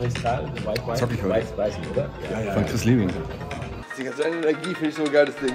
White Wine. Das hab ich heute. Weiß, oder? Ja, ja. Frank's ist Living. Die ganze Energie finde ich so ein geiles Ding.